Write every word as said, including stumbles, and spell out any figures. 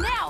now!